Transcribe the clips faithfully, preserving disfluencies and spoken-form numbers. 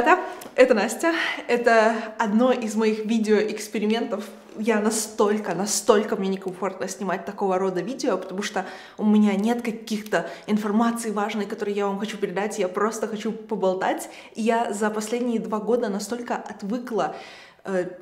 ребята, это Настя. Это одно из моих видеоэкспериментов. Я настолько, настолько мне некомфортно снимать такого рода видео, потому что у меня нет каких-то информации важной, которые я вам хочу передать. Я просто хочу поболтать. И я за последние два года настолько отвыкла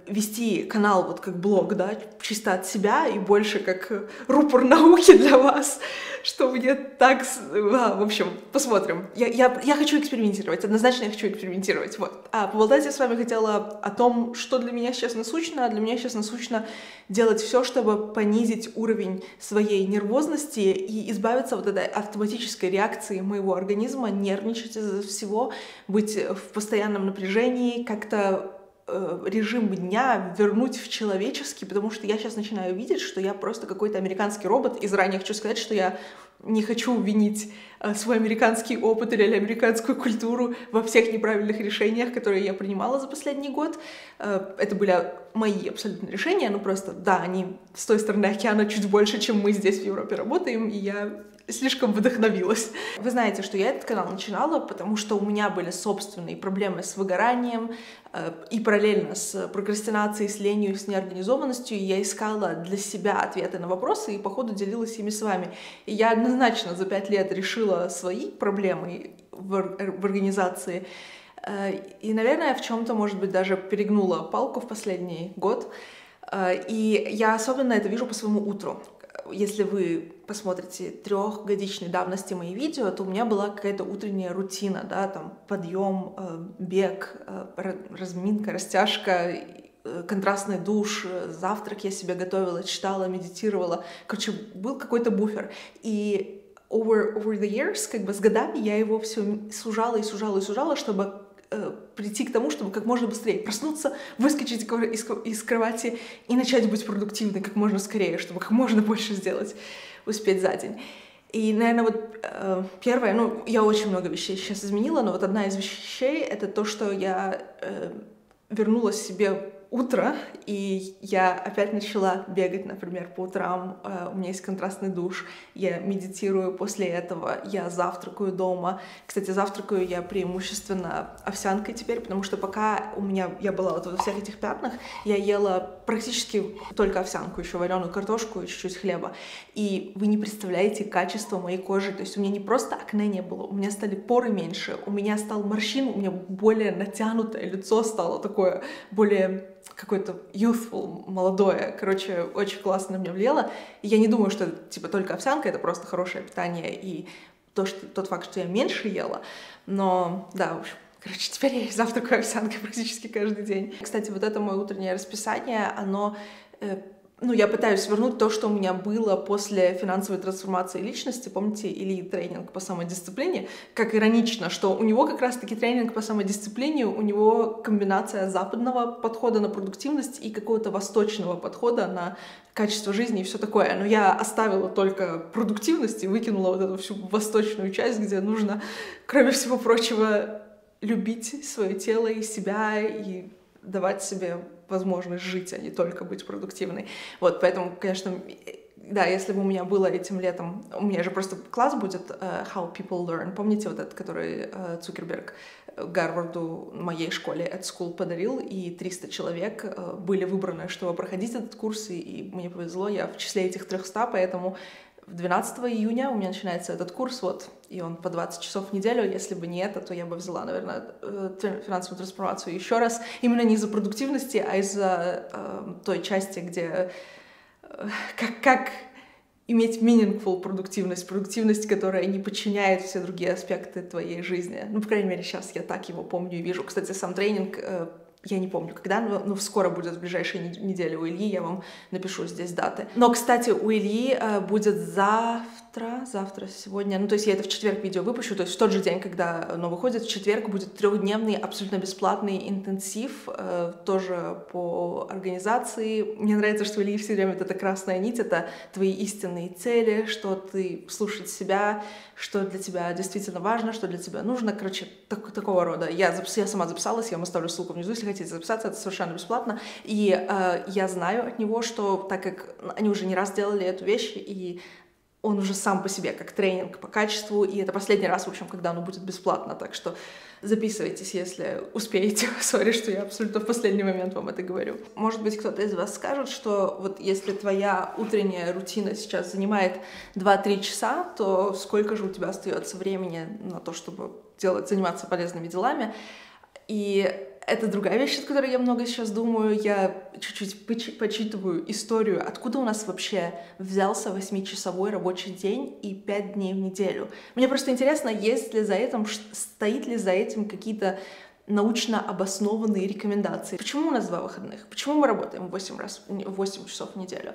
вести канал вот как блог, да, чисто от себя и больше как рупор науки для вас, что мне так... А, в общем, посмотрим. Я, я, я хочу экспериментировать, однозначно я хочу экспериментировать. Вот. А поболтать я с вами хотела о том, что для меня сейчас насущно. Для меня сейчас насущно делать все, чтобы понизить уровень своей нервозности и избавиться от этой автоматической реакции моего организма, нервничать из-за всего, быть в постоянном напряжении, как-то режим дня вернуть в человеческий, потому что я сейчас начинаю видеть, что я просто какой-то американский робот. И заранее хочу сказать, что я не хочу винить свой американский опыт или американскую культуру во всех неправильных решениях, которые я принимала за последний год. Это были мои абсолютно решения, но просто, да, они с той стороны океана чуть больше, чем мы здесь в Европе работаем, и я слишком вдохновилась. Вы знаете, что я этот канал начинала, потому что у меня были собственные проблемы с выгоранием и параллельно с прокрастинацией, с ленью, с неорганизованностью. Я искала для себя ответы на вопросы и, по ходу, делилась ими с вами. И я однозначно за пять лет решила свои проблемы в организации. И, наверное, в чем-то, может быть, даже перегнула палку в последний год. И я особенно это вижу по своему утру. Если вы посмотрите трехгодичной давности мои видео, то у меня была какая-то утренняя рутина, да, там подъем, бег, разминка, растяжка, контрастный душ, завтрак я себе готовила, читала, медитировала. Короче, был какой-то буфер. И over, over the years, как бы с годами, я его все сужала и сужала и сужала, чтобы прийти к тому, чтобы как можно быстрее проснуться, выскочить из кровати и начать быть продуктивной как можно скорее, чтобы как можно больше сделать, успеть за день. И, наверное, вот э, первое, ну, я очень много вещей сейчас изменила, но вот одна из вещей — это то, что я э, вернула себе утро, и я опять начала бегать, например, по утрам. Э, у меня есть контрастный душ, я медитирую после этого, я завтракаю дома. Кстати, завтракаю я преимущественно овсянкой теперь, потому что пока у меня, я была вот во всех этих пятнах, я ела практически только овсянку, еще вареную картошку и чуть-чуть хлеба. И вы не представляете качество моей кожи. То есть у меня не просто акне не было, у меня стали поры меньше, у меня стал морщин, у меня более натянутое лицо стало такое, более какое-то youthful, молодое. Короче, очень классно на меня влияло. И я не думаю, что типа только овсянка, это просто хорошее питание и то, что, тот факт, что я меньше ела. Но да, в общем, короче, теперь я завтракаю овсянкой практически каждый день. Кстати, вот это мое утреннее расписание, оно... Э, ну, я пытаюсь вернуть то, что у меня было после финансовой трансформации личности. Помните, Ильи тренинг по самодисциплине? Как иронично, что у него как раз-таки тренинг по самодисциплине, у него комбинация западного подхода на продуктивность и какого-то восточного подхода на качество жизни и все такое. Но я оставила только продуктивность и выкинула вот эту всю восточную часть, где нужно, кроме всего прочего, любить свое тело и себя, и давать себе возможность жить, а не только быть продуктивной. Вот, поэтому, конечно, да, если бы у меня было этим летом... У меня же просто класс будет uh, How People Learn. Помните вот этот, который uh, Цукерберг Гарварду, моей школе At School, подарил? И триста человек uh, были выбраны, чтобы проходить этот курс, и, и мне повезло, я в числе этих трёхсот, поэтому... двенадцатого июня у меня начинается этот курс, вот, и он по двадцать часов в неделю. Если бы не это, то я бы взяла, наверное, финансовую трансформацию еще раз. Именно не из-за продуктивности, а из-за э, той части, где э, как, как иметь meaningful продуктивность, продуктивность, которая не подчиняет все другие аспекты твоей жизни. Ну, по крайней мере, сейчас я так его помню и вижу. Кстати, сам тренинг... Э, Я не помню, когда, но скоро будет, в ближайшие недели у Ильи, я вам напишу здесь даты. Но, кстати, у Ильи будет завтра, завтра, сегодня, ну, то есть я это в четверг видео выпущу, то есть в тот же день, когда оно выходит, в четверг будет трехдневный, абсолютно бесплатный интенсив, тоже по организации. Мне нравится, что у Ильи все время вот эта красная нить, это твои истинные цели, что ты слушать себя, что для тебя действительно важно, что для тебя нужно, короче, так, такого рода. Я, запис... я сама записалась, я вам оставлю ссылку внизу, если хотите записаться, это совершенно бесплатно. И э, я знаю от него, что так как они уже не раз делали эту вещь, и он уже сам по себе как тренинг по качеству, и это последний раз, в общем, когда оно будет бесплатно, так что Записывайтесь, если успеете. Сори, что я абсолютно в последний момент вам это говорю. Может быть, кто-то из вас скажет, что вот если твоя утренняя рутина сейчас занимает два-три часа, то сколько же у тебя остается времени на то, чтобы делать, заниматься полезными делами? И это другая вещь, о которой я много сейчас думаю. Я чуть-чуть почитываю историю, откуда у нас вообще взялся восьмичасовой рабочий день и пять дней в неделю. Мне просто интересно, есть ли за этим, стоит ли за этим какие-то научно обоснованные рекомендации. Почему у нас два выходных? Почему мы работаем восемь раз, восемь часов в неделю?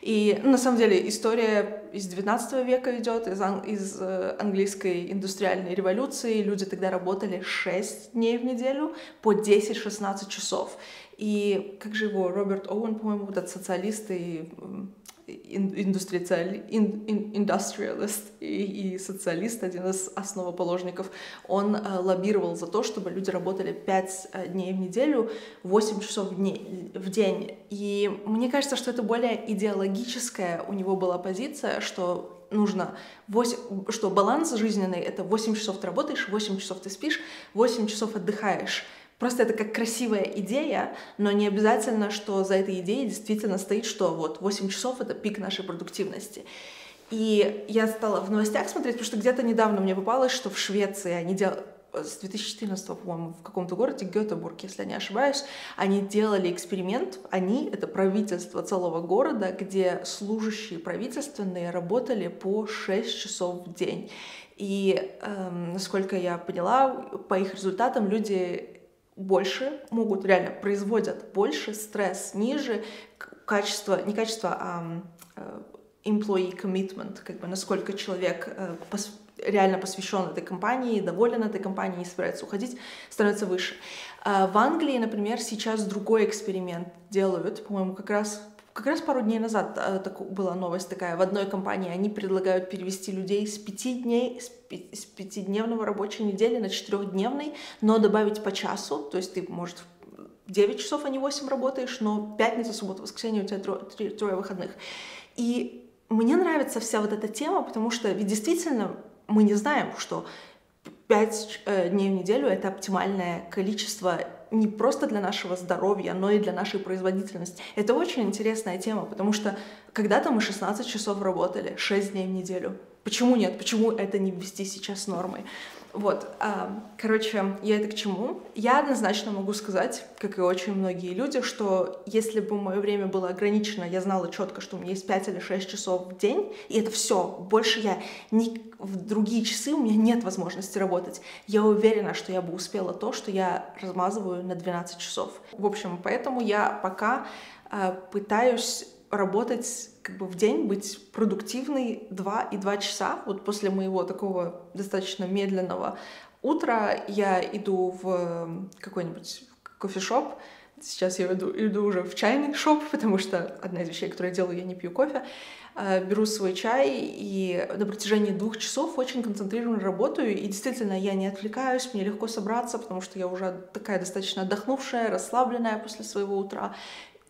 И ну, на самом деле история из девятнадцатого века идет, из, ан из э, английской индустриальной революции. Люди тогда работали шесть дней в неделю по десять-шестнадцать часов. И как же его, Роберт Оуэн, по-моему, этот социалист и индустриалист и, и социалист, один из основоположников, он э, лоббировал за то, чтобы люди работали пять дней в неделю, восемь часов в, дне, в день. И мне кажется, что это более идеологическая у него была позиция, что нужно, восемь, что баланс жизненный — это восемь часов ты работаешь, восемь часов ты спишь, восемь часов отдыхаешь. Просто это как красивая идея, но не обязательно, что за этой идеей действительно стоит, что вот восемь часов — это пик нашей продуктивности. И я стала в новостях смотреть, потому что где-то недавно мне попалось, что в Швеции они делают... с две тысячи четырнадцатого, по-моему, в каком-то городе, Гётеборг, если я не ошибаюсь, они делали эксперимент, они, это правительство целого города, где служащие правительственные работали по шесть часов в день. И, эм, насколько я поняла, по их результатам люди... больше могут, реально производят больше, стресс ниже, качество, не качество, а employee commitment, как бы насколько человек реально посвящен этой компании, доволен этой компанией, не собирается уходить, становится выше. В Англии, например, сейчас другой эксперимент делают, по-моему, как раз... Как раз пару дней назад так, была новость такая. В одной компании они предлагают перевести людей с пяти дней, с, пи, с пятидневного рабочей недели на четырехдневный, но добавить по часу. То есть ты, может, девять часов, а не восемь работаешь, но пятница, суббота, воскресенье у тебя трое, три, трое выходных. И мне нравится вся вот эта тема, потому что ведь действительно мы не знаем, что пять дней в неделю — это оптимальное количество не просто для нашего здоровья, но и для нашей производительности. Это очень интересная тема, потому что когда-то мы шестнадцать часов работали, шесть дней в неделю. Почему нет? Почему это не ввести сейчас нормой? Вот, короче, я это к чему? Я однозначно могу сказать, как и очень многие люди, что если бы мое время было ограничено, я знала четко, что у меня есть пять или шесть часов в день, и это все, больше я ни... в другие часы у меня нет возможности работать. Я уверена, что я бы успела то, что я размазываю на двенадцать часов. В общем, поэтому я пока э, пытаюсь работать как бы в день, быть продуктивной два и два часа. Вот после моего такого достаточно медленного утра я иду в какой-нибудь кофешоп. Сейчас я иду, иду уже в чайный шоп, потому что одна из вещей, которые я делаю, я не пью кофе. Беру свой чай и на протяжении двух часов очень концентрированно работаю. И действительно, я не отвлекаюсь, мне легко собраться, потому что я уже такая достаточно отдохнувшая, расслабленная после своего утра.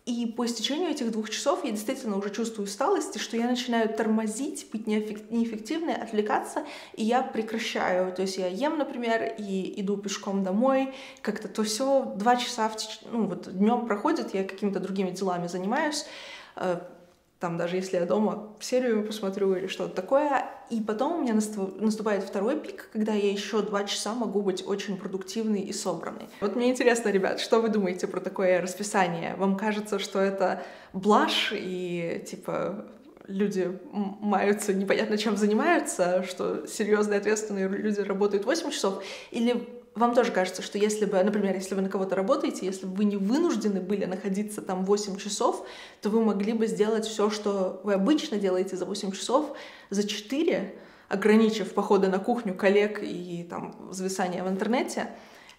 И по истечению этих двух часов я действительно уже чувствую усталость, и что я начинаю тормозить, быть неэффективной, отвлекаться, и я прекращаю. То есть я ем, например, и иду пешком домой, как-то то все два часа в теч... ну, вот днем проходит, я какими-то другими делами занимаюсь, там даже если я дома серию посмотрю или что-то такое. И потом у меня наступает второй пик, когда я еще два часа могу быть очень продуктивной и собранной. Вот мне интересно, ребят, что вы думаете про такое расписание? Вам кажется, что это блажь и типа люди маются, непонятно чем занимаются, что серьезные ответственные люди работают восемь часов? Или вам тоже кажется, что если бы, например, если вы на кого-то работаете, если бы вы не вынуждены были находиться там восемь часов, то вы могли бы сделать все, что вы обычно делаете за восемь часов, за четыре, ограничив походы на кухню коллег и там зависание в интернете,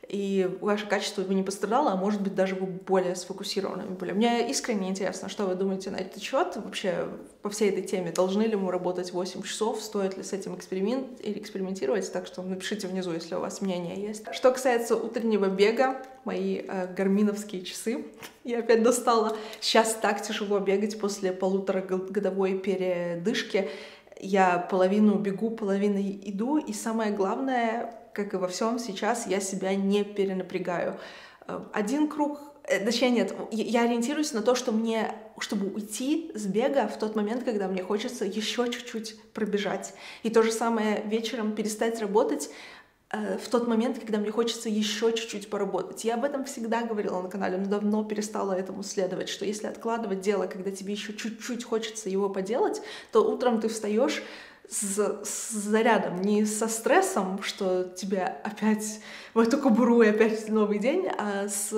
и ваше качество бы не пострадало, а может быть даже вы более сфокусированными были. Мне искренне интересно, что вы думаете на этот счет вообще по всей этой теме. Должны ли мы работать восемь часов? Стоит ли с этим эксперимент или экспериментировать? Так что напишите внизу, если у вас мнение есть. Что касается утреннего бега, мои э, гарминовские часы, я опять достала. Сейчас так тяжело бегать после полуторагодовой передышки. Я половину бегу, половину иду, и самое главное... как и во всем, сейчас я себя не перенапрягаю. Один круг, точнее нет, я ориентируюсь на то, что мне, чтобы уйти с бега в тот момент, когда мне хочется еще чуть-чуть пробежать. И то же самое вечером перестать работать в тот момент, когда мне хочется еще чуть-чуть поработать. Я об этом всегда говорила на канале, но давно перестала этому следовать, что если откладывать дело, когда тебе еще чуть-чуть хочется его поделать, то утром ты встаешь с, с зарядом, не со стрессом, что тебя опять в эту кобуру и опять новый день, а с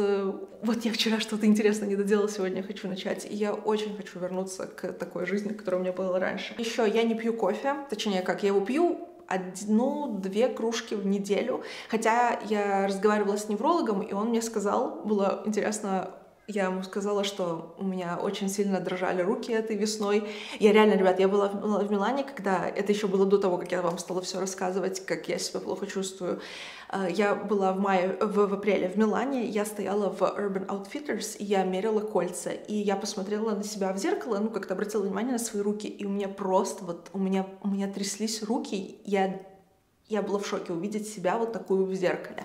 «вот я вчера что-то интересное не доделала, сегодня хочу начать». И я очень хочу вернуться к такой жизни, которая у меня была раньше. Еще я не пью кофе, точнее как, я его пью одну-две кружки в неделю. Хотя я разговаривала с неврологом, и он мне сказал, было интересно, я ему сказала, что у меня очень сильно дрожали руки этой весной. Я реально, ребят, я была в Милане, когда это еще было до того, как я вам стала все рассказывать, как я себя плохо чувствую. Я была в мае, в, в апреле в Милане, я стояла в Urban Outfitters, и я мерила кольца, и я посмотрела на себя в зеркало, ну, как-то обратила внимание на свои руки, и у меня просто, вот, у меня, у меня тряслись руки, я, я была в шоке увидеть себя вот такую в зеркале.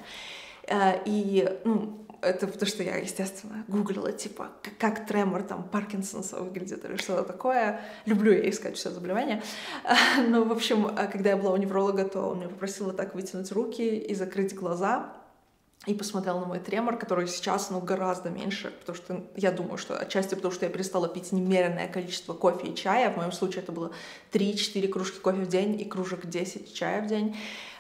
И, ну, это потому что я, естественно, гуглила, типа, как, как тремор там Паркинсонса выглядит или что-то такое. Люблю я искать все заболевания. Но, в общем, когда я была у невролога, то он меня попросил вот так вытянуть руки и закрыть глаза. И посмотрел на мой тремор, который сейчас, ну, гораздо меньше, потому что я думаю, что отчасти потому, что я перестала пить немеренное количество кофе и чая. В моем случае это было три-четыре кружки кофе в день и кружек десять чая в день.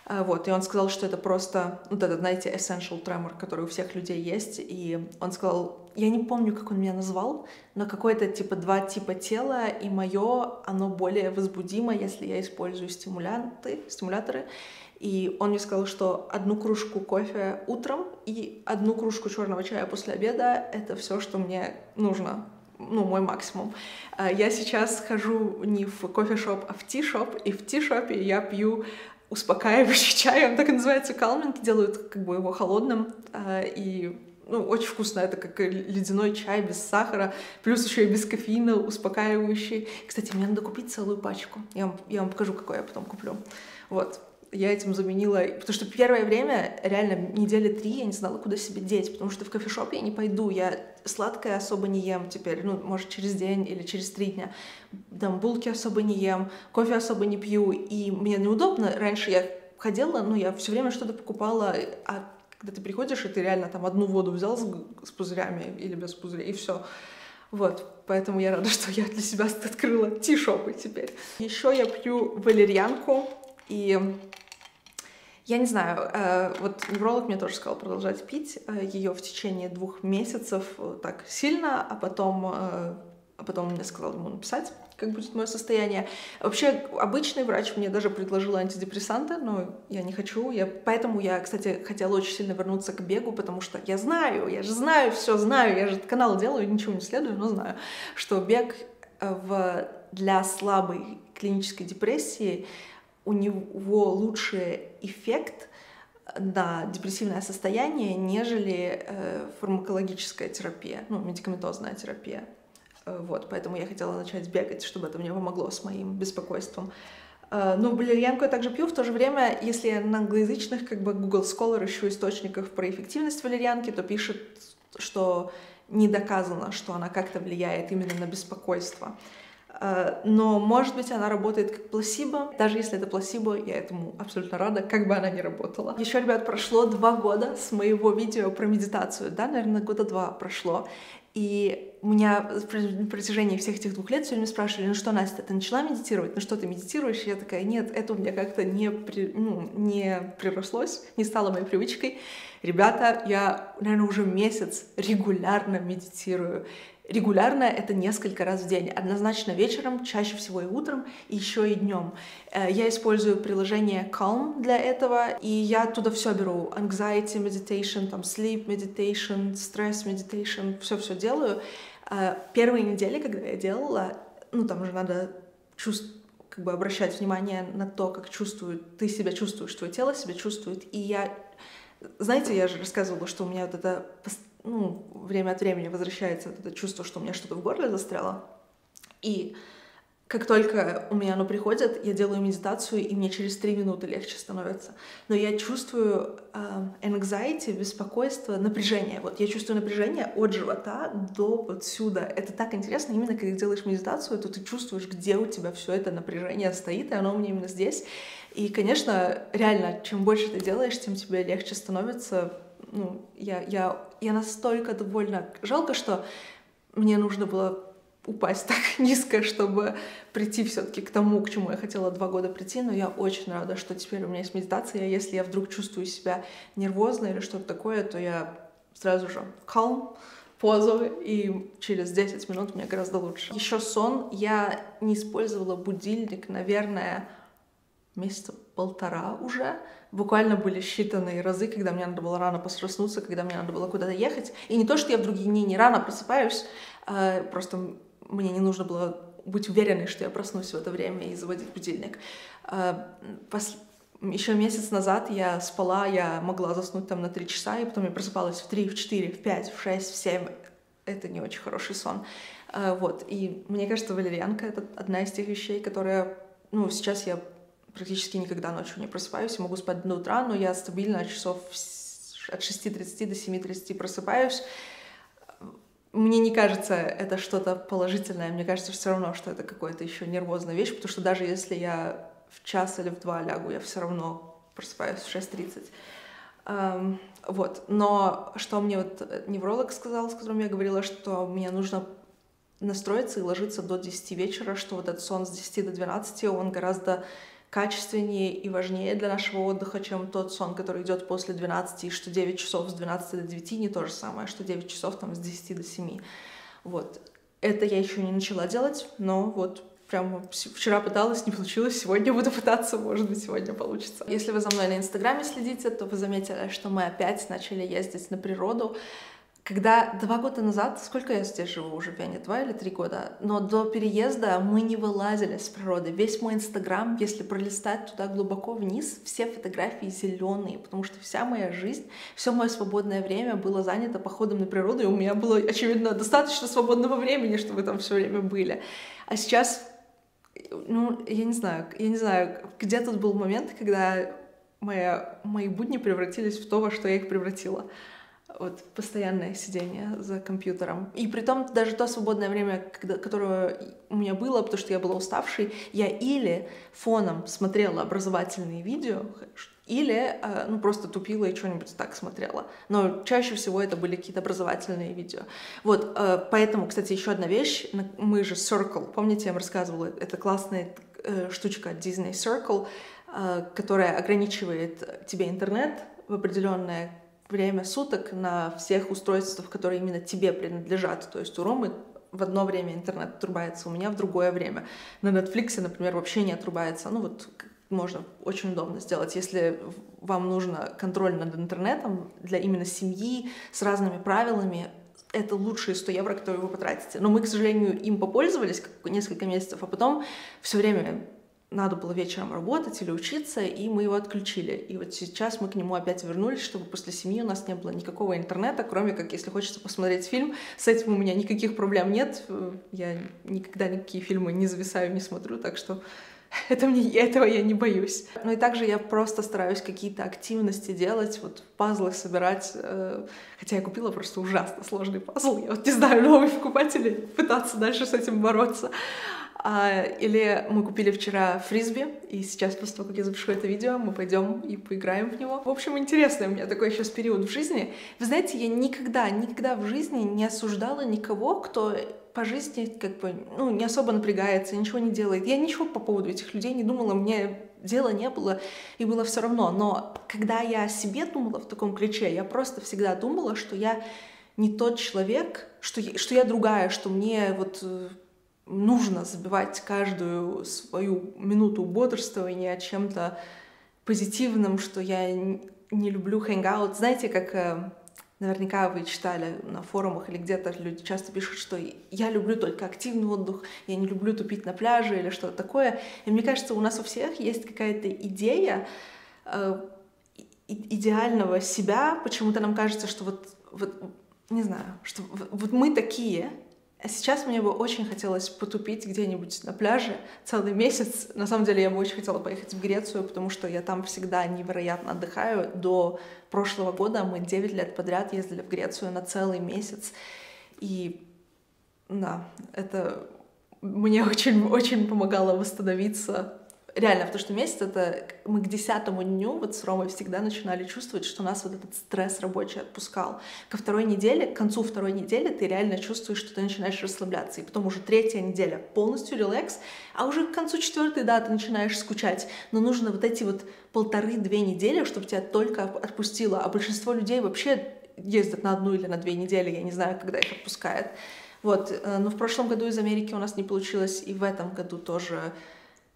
Вот, и он сказал, что это просто, вот этот, знаете, essential tremor, который у всех людей есть, и он сказал, я не помню, как он меня назвал, но какое-то, типа, два типа тела, и мое, оно более возбудимо, если я использую стимулянты, стимуляторы, и он мне сказал, что одну кружку кофе утром и одну кружку черного чая после обеда — это все, что мне нужно. Ну, мой максимум. Я сейчас хожу не в кофешоп, а в ти-шоп, и в ти-шопе я пью успокаивающий чай, он так и называется, Calm, делают как бы его холодным, и, ну, очень вкусно, это как ледяной чай без сахара, плюс еще и без кофеина, успокаивающий. Кстати, мне надо купить целую пачку, я вам, я вам покажу, какой я потом куплю. Вот. Я этим заменила, потому что первое время, реально, недели три я не знала, куда себе деть, потому что в кофешоп я не пойду, я сладкое особо не ем теперь, ну, может, через день или через три дня, там, булки особо не ем, кофе особо не пью, и мне неудобно, раньше я ходила, но я все время что-то покупала, а когда ты приходишь, и ты реально там одну воду взял с, с пузырями или без пузыря, и все. Вот, поэтому я рада, что я для себя открыла ти-шопы теперь. Еще я пью валерьянку, и... Я не знаю, вот невролог мне тоже сказал продолжать пить ее в течение двух месяцев так сильно, а потом, а потом мне сказал ему написать, как будет мое состояние. Вообще, обычный врач мне даже предложил антидепрессанты, но я не хочу. Я, поэтому я, кстати, хотела очень сильно вернуться к бегу, потому что я знаю, я же знаю, все знаю, я же канал делаю, ничего не следую, но знаю, что бег в, для слабой клинической депрессии, у него лучший эффект на депрессивное состояние, нежели э, фармакологическая терапия, ну, медикаментозная терапия. Э, вот, поэтому я хотела начать бегать, чтобы это мне помогло с моим беспокойством. Э, ну, валерьянку я также пью. В то же время, если я на англоязычных, как бы Google Scholar ищу источников про эффективность валерьянки, то пишет, что не доказано, что она как-то влияет именно на беспокойство. Но, может быть, она работает как плацебо. Даже если это плацебо, я этому абсолютно рада, как бы она ни работала. Еще, ребят, прошло два года с моего видео про медитацию. Да, наверное, года два прошло. И меня на протяжении всех этих двух лет все время спрашивали, ну что, Настя, ты начала медитировать? Ну что ты медитируешь? И я такая, нет, это у меня как-то не, при... ну, не прирослось, не стало моей привычкой. Ребята, я, наверное, уже месяц регулярно медитирую. Регулярно это несколько раз в день, однозначно вечером, чаще всего и утром, и еще и днем. Я использую приложение Calm для этого, и я оттуда все беру. Anxiety meditation, там, sleep meditation, stress meditation, все-все делаю. Первые недели, когда я делала, ну там же надо чувствовать, как бы обращать внимание на то, как чувствует, ты себя чувствуешь, твое тело себя чувствует, и я... Знаете, я же рассказывала, что у меня вот это, ну, время от времени возвращается вот это чувство, что у меня что-то в горле застряло. И Как только у меня оно приходит, я делаю медитацию, и мне через три минуты легче становится. Но я чувствую э, anxiety, беспокойство, напряжение. Вот я чувствую напряжение от живота до вот сюда. Это так интересно, именно когда делаешь медитацию, то ты чувствуешь, где у тебя все это напряжение стоит, и оно у меня именно здесь. И, конечно, реально, чем больше ты делаешь, тем тебе легче становится. Ну, я, я, я настолько довольна. Жалко, что мне нужно было упасть так низко, чтобы прийти все-таки к тому, к чему я хотела два года прийти, но я очень рада, что теперь у меня есть медитация. Если я вдруг чувствую себя нервозно или что-то такое, то я сразу же calm, позу, и через десять минут мне гораздо лучше. Еще сон. Я не использовала будильник, наверное, месяца полтора уже. Буквально были считанные разы, когда мне надо было рано проснуться, когда мне надо было куда-то ехать. И не то, что я в другие дни не рано просыпаюсь, а просто мне не нужно было быть уверенной, что я проснусь в это время и заводить будильник. Пос... Еще месяц назад я спала, я могла заснуть там на три часа, и потом я просыпалась в три, в четыре, в пять, в шесть, в семь. Это не очень хороший сон. Вот. И мне кажется, валерьянка — это одна из тех вещей, которая... Ну, сейчас я практически никогда ночью не просыпаюсь, могу спать до утра, но я стабильно часов от шести тридцати до семи тридцати просыпаюсь. Мне не кажется это что-то положительное, мне кажется все равно, что это какая-то еще нервозная вещь, потому что даже если я в час или в два лягу, я все равно просыпаюсь в шесть тридцать. Эм, вот. Но что мне вот невролог сказал, с которым я говорила, что мне нужно настроиться и ложиться до десяти вечера, что вот этот сон с десяти до двенадцати, он гораздо качественнее и важнее для нашего отдыха, чем тот сон, который идет после двенадцати, и что девять часов с двенадцати до девяти не то же самое, что девять часов там с десяти до семи. Вот. Это я еще не начала делать, но вот прям вчера пыталась, не получилось, сегодня буду пытаться, может быть, сегодня получится. Если вы за мной на Инстаграме следите, то вы заметили, что мы опять начали ездить на природу. Когда два года назад, сколько я здесь живу уже, я не два или три года, но до переезда мы не вылазили с природы. Весь мой Инстаграм, если пролистать туда глубоко вниз, все фотографии зеленые, потому что вся моя жизнь, все мое свободное время было занято походом на природу, и у меня было, очевидно, достаточно свободного времени, чтобы там все время были. А сейчас, ну, я не знаю, я не знаю, где тут был момент, когда моя, мои будни превратились в то, во что я их превратила. Вот, постоянное сидение за компьютером. И при том, даже то свободное время, когда, которое у меня было, потому что я была уставшей, я или фоном смотрела образовательные видео, или ну, просто тупила и что-нибудь так смотрела. Но чаще всего это были какие-то образовательные видео. Вот, поэтому, кстати, еще одна вещь. Мы же Circle, помните, я вам рассказывала, это классная штучка Disney Circle, которая ограничивает тебе интернет в определенное время суток на всех устройствах, которые именно тебе принадлежат. То есть у Ромы в одно время интернет отрубается, у меня в другое время. На Netflix, например, вообще не отрубается. Ну вот можно очень удобно сделать. Если вам нужно контроль над интернетом для именно семьи с разными правилами, это лучшие сто евро, которые вы потратите. Но мы, к сожалению, им попользовались несколько месяцев, а потом все время надо было вечером работать или учиться, и мы его отключили. И вот сейчас мы к нему опять вернулись, чтобы после семьи у нас не было никакого интернета, кроме как, если хочется посмотреть фильм. С этим у меня никаких проблем нет. Я никогда никакие фильмы не зависаю, не смотрю, так что это мне, этого я не боюсь. Ну и также я просто стараюсь какие-то активности делать, вот пазлы собирать. Хотя я купила просто ужасно сложный пазл. Я вот не знаю, новых покупателей пытаться дальше с этим бороться. Или мы купили вчера фрисби, и сейчас, после того, как я запишу это видео, мы пойдем и поиграем в него. В общем, интересный у меня такой сейчас период в жизни. Вы знаете, я никогда, никогда в жизни не осуждала никого, кто по жизни как бы, ну, не особо напрягается, ничего не делает. Я ничего по поводу этих людей не думала, мне дела не было, и было все равно. Но когда я о себе думала в таком ключе, я просто всегда думала, что я не тот человек, что я, что я другая, что мне вот... нужно забивать каждую свою минуту бодрствования чем-то позитивным, что я не люблю хэнгаут. Знаете, как наверняка вы читали на форумах или где-то, люди часто пишут, что я люблю только активный отдых, я не люблю тупить на пляже или что-то такое. И мне кажется, у нас у всех есть какая-то идея идеального себя. Почему-то нам кажется, что вот, вот не знаю, что вот мы такие, Сейчас мне бы очень хотелось потупить где-нибудь на пляже целый месяц. На самом деле я бы очень хотела поехать в Грецию, потому что я там всегда невероятно отдыхаю. До прошлого года мы девять лет подряд ездили в Грецию на целый месяц. И да, это мне очень-очень помогало восстановиться. Реально, потому что месяц это... Мы к десятому дню вот с Ромой всегда начинали чувствовать, что нас вот этот стресс рабочий отпускал. Ко второй неделе, к концу второй недели ты реально чувствуешь, что ты начинаешь расслабляться. И потом уже третья неделя полностью релакс, а уже к концу четвертой, да, ты начинаешь скучать. Но нужно вот эти вот полторы-две недели, чтобы тебя только отпустило. А большинство людей вообще ездят на одну или на две недели, я не знаю, когда их отпускает. Вот, но в прошлом году из Америки у нас не получилось, и в этом году тоже...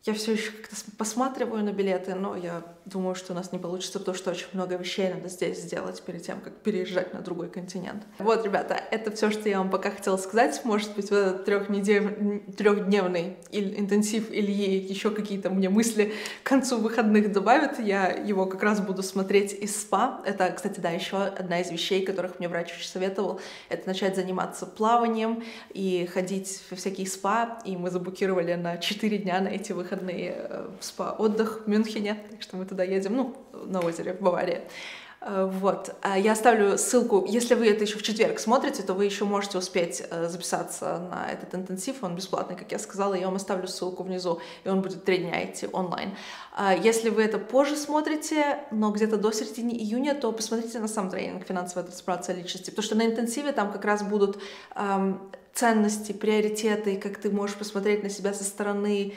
Я все еще как-то посматриваю на билеты, но я думаю, что у нас не получится, потому что очень много вещей надо здесь сделать перед тем, как переезжать на другой континент. Вот, ребята, это все, что я вам пока хотела сказать. Может быть, вот этот трехдневный интенсив Ильи еще какие-то мне мысли к концу выходных добавит. Я его как раз буду смотреть из СПА. Это, кстати, да, еще одна из вещей, которых мне врач очень советовал. Это начать заниматься плаванием и ходить во всякие СПА. И мы заблокировали на четыре дня на эти выходные. выходные в спа-отдых в Мюнхене, так что мы туда едем, ну, на озере в Баварии. Вот, я оставлю ссылку, если вы это еще в четверг смотрите, то вы еще можете успеть записаться на этот интенсив, он бесплатный, как я сказала, я вам оставлю ссылку внизу, и он будет три дня идти онлайн. Если вы это позже смотрите, но где-то до середины июня, то посмотрите на сам тренинг «Финансовая трансформация личности», потому что на интенсиве там как раз будут эм, ценности, приоритеты, как ты можешь посмотреть на себя со стороны,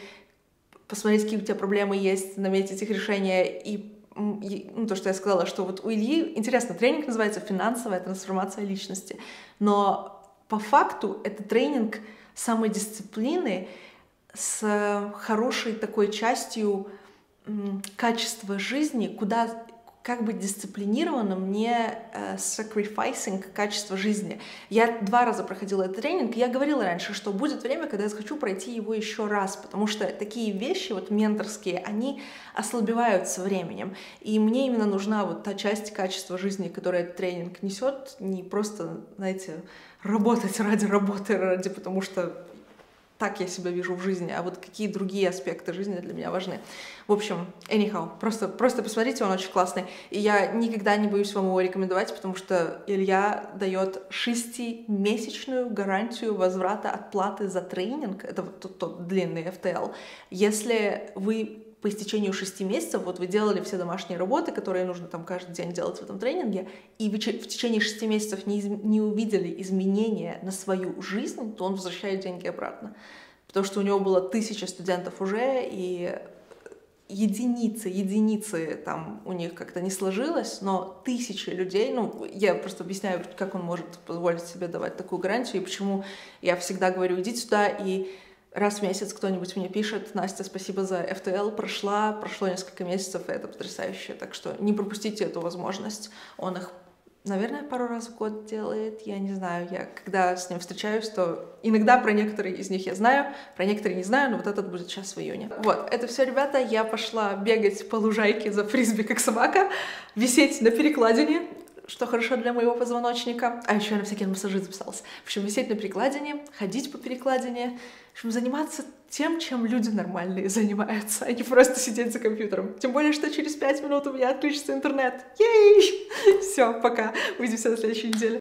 посмотреть, какие у тебя проблемы есть, наметить их решение. И, и ну, то, что я сказала, что вот у Ильи, интересно, тренинг называется «Финансовая трансформация личности». Но по факту это тренинг самодисциплины с хорошей такой частью качества жизни, куда... как быть дисциплинированным, не uh, sacrificing качество жизни. Я два раза проходила этот тренинг, я говорила раньше, что будет время, когда я хочу пройти его еще раз, потому что такие вещи, вот менторские, они ослабевают со временем. И мне именно нужна вот та часть качества жизни, которую этот тренинг несет, не просто, знаете, работать ради работы, ради, потому что так я себя вижу в жизни, а вот какие другие аспекты жизни для меня важны. В общем, anyhow, просто, просто посмотрите, он очень классный. И я никогда не боюсь вам его рекомендовать, потому что Илья дает шестимесячную гарантию возврата от платы за тренинг, это вот тот, тот длинный эф тэ эл, если вы по истечению шести месяцев, вот вы делали все домашние работы, которые нужно там каждый день делать в этом тренинге, и вы в течение шести месяцев не, из, не увидели изменения на свою жизнь, то он возвращает деньги обратно. Потому что у него было тысяча студентов уже, и единицы, единицы там у них как-то не сложилось, но тысячи людей, ну, я просто объясняю, как он может позволить себе давать такую гарантию, и почему я всегда говорю, идите сюда и... Раз в месяц кто-нибудь мне пишет: «Настя, спасибо за эф тэ эл, прошла, прошло несколько месяцев, и это потрясающе». Так что не пропустите эту возможность. Он их, наверное, пару раз в год делает, я не знаю. Я когда с ним встречаюсь, то иногда про некоторые из них я знаю, про некоторые не знаю, но вот этот будет сейчас в июне. Вот, это все, ребята. Я пошла бегать по лужайке за фрисби, как собака, висеть на перекладине, что хорошо для моего позвоночника. А еще я на всякие массажи записалась. В общем, висеть на перекладине, ходить по перекладине. В общем, заниматься тем, чем люди нормальные занимаются, а не просто сидеть за компьютером. Тем более, что через пять минут у меня отключится интернет. Ей! Все, пока. Увидимся на следующей неделе.